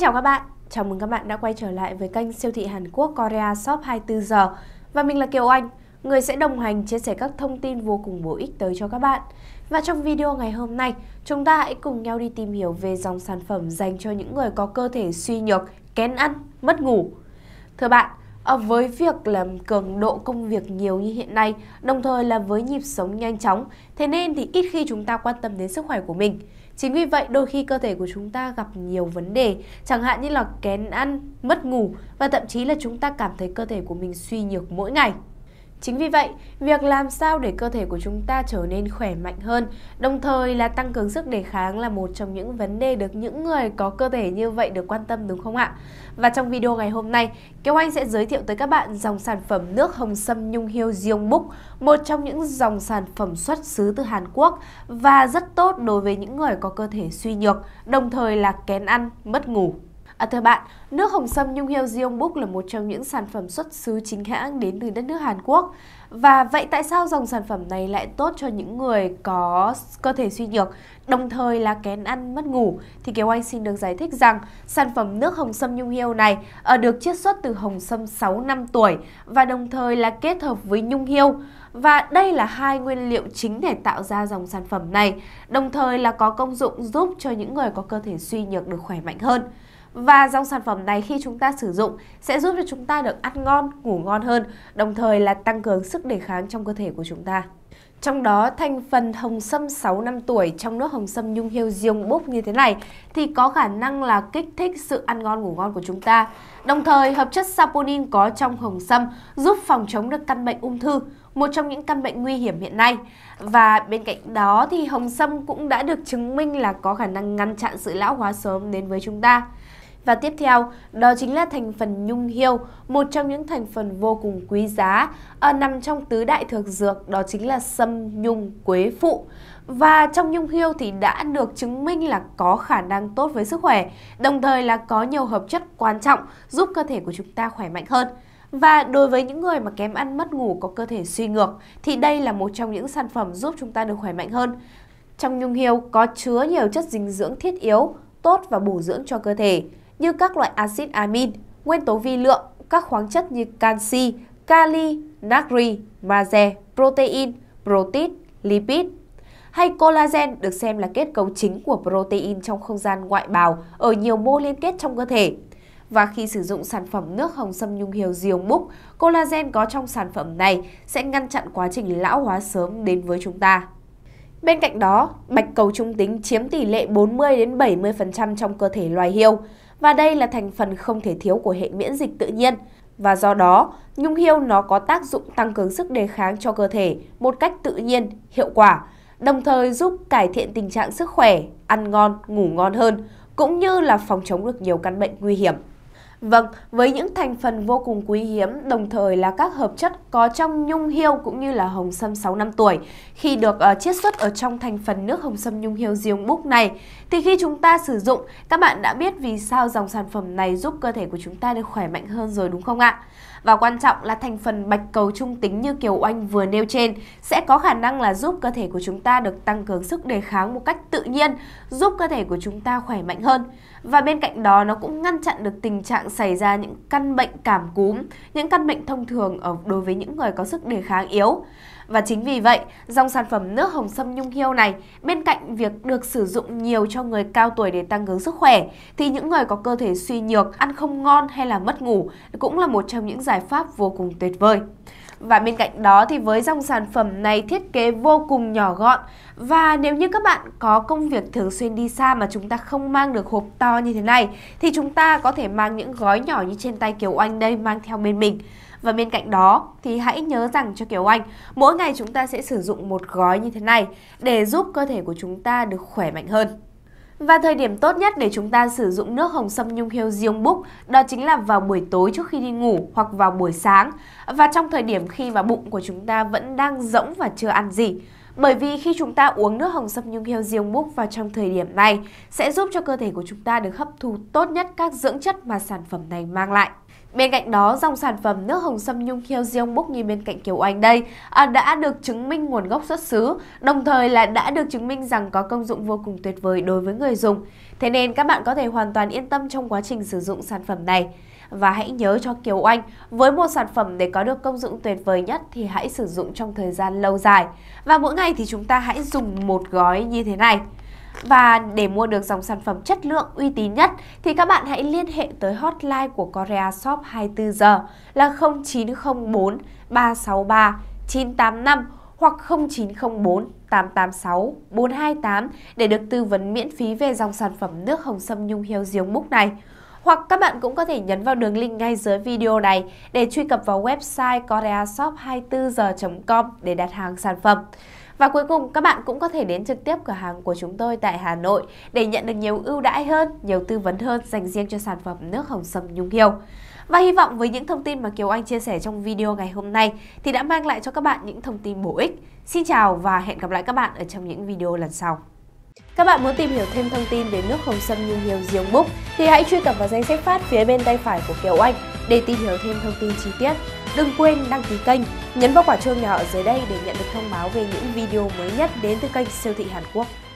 Xin chào các bạn, chào mừng các bạn đã quay trở lại với kênh siêu thị Hàn Quốc Korea Shop 24h. Và mình là Kiều Anh, người sẽ đồng hành chia sẻ các thông tin vô cùng bổ ích tới cho các bạn. Và trong video ngày hôm nay, chúng ta hãy cùng nhau đi tìm hiểu về dòng sản phẩm dành cho những người có cơ thể suy nhược, kén ăn, mất ngủ. Thưa bạn, với việc làm cường độ công việc nhiều như hiện nay, đồng thời là với nhịp sống nhanh chóng, thế nên thì ít khi chúng ta quan tâm đến sức khỏe của mình. Chính vì vậy, đôi khi cơ thể của chúng ta gặp nhiều vấn đề, chẳng hạn như là kén ăn, mất ngủ và thậm chí là chúng ta cảm thấy cơ thể của mình suy nhược mỗi ngày. Chính vì vậy, việc làm sao để cơ thể của chúng ta trở nên khỏe mạnh hơn, đồng thời là tăng cường sức đề kháng là một trong những vấn đề được những người có cơ thể như vậy được quan tâm, đúng không ạ? Và trong video ngày hôm nay, Kiều Anh sẽ giới thiệu tới các bạn dòng sản phẩm nước hồng sâm nhung hiêu Jeongbuk, một trong những dòng sản phẩm xuất xứ từ Hàn Quốc và rất tốt đối với những người có cơ thể suy nhược, đồng thời là kén ăn, mất ngủ. Thưa bạn, nước hồng sâm nhung hiêu Jeongbuk là một trong những sản phẩm xuất xứ chính hãng đến từ đất nước Hàn Quốc. Và vậy tại sao dòng sản phẩm này lại tốt cho những người có cơ thể suy nhược, đồng thời là kén ăn, mất ngủ? Thì Kiều Anh xin được giải thích rằng sản phẩm nước hồng sâm nhung hiêu này được chiết xuất từ hồng sâm 6 năm tuổi và đồng thời là kết hợp với nhung hiêu. Và đây là hai nguyên liệu chính để tạo ra dòng sản phẩm này, đồng thời là có công dụng giúp cho những người có cơ thể suy nhược được khỏe mạnh hơn. Và dòng sản phẩm này khi chúng ta sử dụng sẽ giúp cho chúng ta được ăn ngon, ngủ ngon hơn, đồng thời là tăng cường sức đề kháng trong cơ thể của chúng ta. Trong đó, thành phần hồng sâm 6 năm tuổi trong nước hồng sâm nhung hiêu Jeongbuk như thế này thì có khả năng là kích thích sự ăn ngon, ngủ ngon của chúng ta. Đồng thời, hợp chất saponin có trong hồng sâm giúp phòng chống được căn bệnh ung thư, một trong những căn bệnh nguy hiểm hiện nay. Và bên cạnh đó thì hồng sâm cũng đã được chứng minh là có khả năng ngăn chặn sự lão hóa sớm đến với chúng ta. Và tiếp theo, đó chính là thành phần nhung hiêu, một trong những thành phần vô cùng quý giá nằm trong tứ đại thược dược, đó chính là sâm, nhung, quế phụ. Và trong nhung hiêu thì đã được chứng minh là có khả năng tốt với sức khỏe, đồng thời là có nhiều hợp chất quan trọng giúp cơ thể của chúng ta khỏe mạnh hơn. Và đối với những người mà kém ăn, mất ngủ, có cơ thể suy nhược thì đây là một trong những sản phẩm giúp chúng ta được khỏe mạnh hơn. Trong nhung hiêu có chứa nhiều chất dinh dưỡng thiết yếu, tốt và bổ dưỡng cho cơ thể, như các loại axit amin, nguyên tố vi lượng, các khoáng chất như canxi, kali, natri, magie, protein, protid, lipid. Hay collagen được xem là kết cấu chính của protein trong không gian ngoại bào ở nhiều mô liên kết trong cơ thể. Và khi sử dụng sản phẩm nước hồng sâm nhung hiêu Jeongbuk, collagen có trong sản phẩm này sẽ ngăn chặn quá trình lão hóa sớm đến với chúng ta. Bên cạnh đó, bạch cầu trung tính chiếm tỷ lệ 40–70% trong cơ thể loài hiêu. Và đây là thành phần không thể thiếu của hệ miễn dịch tự nhiên. Và do đó, nhung hiêu nó có tác dụng tăng cường sức đề kháng cho cơ thể một cách tự nhiên, hiệu quả, đồng thời giúp cải thiện tình trạng sức khỏe, ăn ngon, ngủ ngon hơn, cũng như là phòng chống được nhiều căn bệnh nguy hiểm. Vâng, với những thành phần vô cùng quý hiếm, đồng thời là các hợp chất có trong nhung hiêu cũng như là hồng sâm 6 năm tuổi, khi được chiết xuất ở trong thành phần nước hồng sâm nhung hiêu Jeongbuk này, thì khi chúng ta sử dụng, các bạn đã biết vì sao dòng sản phẩm này giúp cơ thể của chúng ta được khỏe mạnh hơn rồi, đúng không ạ? Và quan trọng là thành phần bạch cầu trung tính như Kiều Anh vừa nêu trên sẽ có khả năng là giúp cơ thể của chúng ta được tăng cường sức đề kháng một cách tự nhiên, giúp cơ thể của chúng ta khỏe mạnh hơn. Và bên cạnh đó, nó cũng ngăn chặn được tình trạng xảy ra những căn bệnh cảm cúm, những căn bệnh thông thường đối với những người có sức đề kháng yếu. Và chính vì vậy, dòng sản phẩm nước hồng sâm nhung hiêu này, bên cạnh việc được sử dụng nhiều cho người cao tuổi để tăng cường sức khỏe, thì những người có cơ thể suy nhược, ăn không ngon hay là mất ngủ cũng là một trong những giải pháp vô cùng tuyệt vời. Và bên cạnh đó thì với dòng sản phẩm này thiết kế vô cùng nhỏ gọn, và nếu như các bạn có công việc thường xuyên đi xa mà chúng ta không mang được hộp to như thế này, thì chúng ta có thể mang những gói nhỏ như trên tay Kiều Anh đây mang theo bên mình. Và bên cạnh đó thì hãy nhớ rằng cho Kiều Anh, mỗi ngày chúng ta sẽ sử dụng một gói như thế này để giúp cơ thể của chúng ta được khỏe mạnh hơn. Và thời điểm tốt nhất để chúng ta sử dụng nước hồng sâm nhung hiêu Jeongbuk đó chính là vào buổi tối trước khi đi ngủ hoặc vào buổi sáng, và trong thời điểm khi mà bụng của chúng ta vẫn đang rỗng và chưa ăn gì. Bởi vì khi chúng ta uống nước hồng sâm nhung hiêu Jeongbuk vào trong thời điểm này sẽ giúp cho cơ thể của chúng ta được hấp thu tốt nhất các dưỡng chất mà sản phẩm này mang lại. Bên cạnh đó, dòng sản phẩm nước hồng sâm nhung khiêu Jeongbuk như bên cạnh Kiều Anh đây đã được chứng minh nguồn gốc xuất xứ, đồng thời là đã được chứng minh rằng có công dụng vô cùng tuyệt vời đối với người dùng. Thế nên các bạn có thể hoàn toàn yên tâm trong quá trình sử dụng sản phẩm này. Và hãy nhớ cho Kiều Anh, với một sản phẩm để có được công dụng tuyệt vời nhất thì hãy sử dụng trong thời gian lâu dài. Và mỗi ngày thì chúng ta hãy dùng một gói như thế này. Và để mua được dòng sản phẩm chất lượng uy tín nhất thì các bạn hãy liên hệ tới hotline của Korea Shop 24h là 0904 363 985 hoặc 0904 886 428 để được tư vấn miễn phí về dòng sản phẩm nước hồng sâm nhung hiêu Jeongbuk này. Hoặc các bạn cũng có thể nhấn vào đường link ngay dưới video này để truy cập vào website koreashop24h.com để đặt hàng sản phẩm. Và cuối cùng, các bạn cũng có thể đến trực tiếp cửa hàng của chúng tôi tại Hà Nội để nhận được nhiều ưu đãi hơn, nhiều tư vấn hơn dành riêng cho sản phẩm nước hồng sâm nhung hiêu. Và hy vọng với những thông tin mà Kiều Anh chia sẻ trong video ngày hôm nay thì đã mang lại cho các bạn những thông tin bổ ích. Xin chào và hẹn gặp lại các bạn ở trong những video lần sau. Các bạn muốn tìm hiểu thêm thông tin về nước hồng sâm nhung hiêu Jeongbuk thì hãy truy cập vào danh sách phát phía bên tay phải của Kiều Anh để tìm hiểu thêm thông tin chi tiết. Đừng quên đăng ký kênh, nhấn vào quả chuông nhỏ ở dưới đây để nhận được thông báo về những video mới nhất đến từ kênh Siêu thị Hàn Quốc.